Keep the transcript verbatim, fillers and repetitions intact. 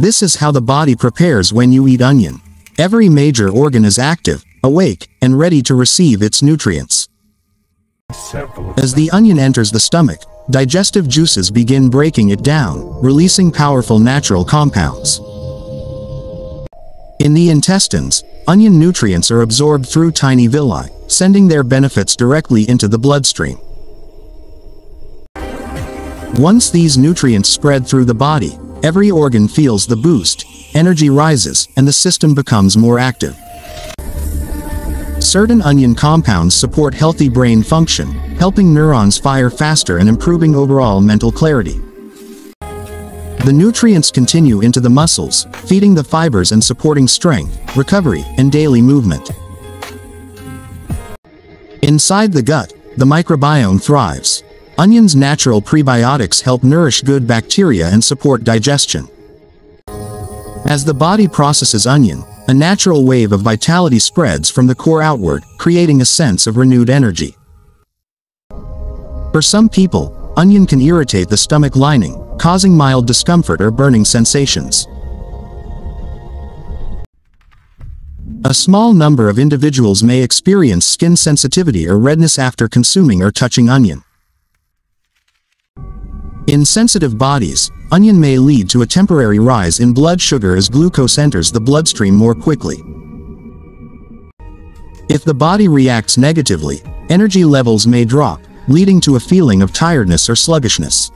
This is how the body prepares when you eat onion. Every major organ is active, awake, and ready to receive its nutrients. As the onion enters the stomach, digestive juices begin breaking it down, releasing powerful natural compounds. In the intestines, onion nutrients are absorbed through tiny villi, sending their benefits directly into the bloodstream. Once these nutrients spread through the body, every organ feels the boost, energy rises, and the system becomes more active. Certain onion compounds support healthy brain function, helping neurons fire faster and improving overall mental clarity. The nutrients continue into the muscles, feeding the fibers and supporting strength, recovery, and daily movement. Inside the gut, the microbiome thrives. Onions' natural prebiotics help nourish good bacteria and support digestion. As the body processes onion, a natural wave of vitality spreads from the core outward, creating a sense of renewed energy. For some people, onion can irritate the stomach lining, causing mild discomfort or burning sensations. A small number of individuals may experience skin sensitivity or redness after consuming or touching onion. In sensitive bodies, onion may lead to a temporary rise in blood sugar as glucose enters the bloodstream more quickly. If the body reacts negatively, energy levels may drop, leading to a feeling of tiredness or sluggishness.